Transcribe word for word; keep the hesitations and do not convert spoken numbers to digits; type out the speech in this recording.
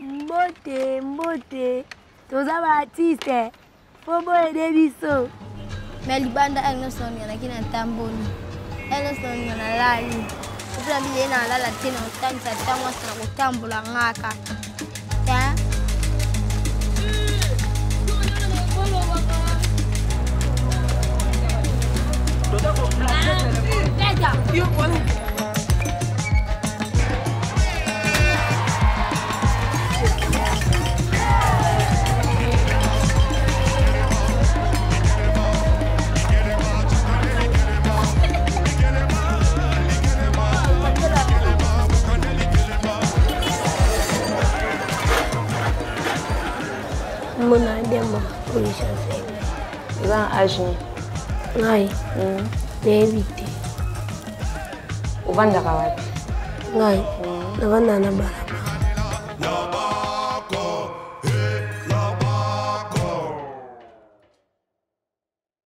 Mbote, mbote. Toza batiste. Fobo edebiso. Melibanda elnoson yana kina tamboni. Elnoson yana lali. Kupla bile na lala tena utanza tamwa sana kutambula ngaka. Ta. Toda ko plaza. Yo pole. Mona dema polícia vem lá agir ai hum debite o vanda kawat ai hum o vanda na bara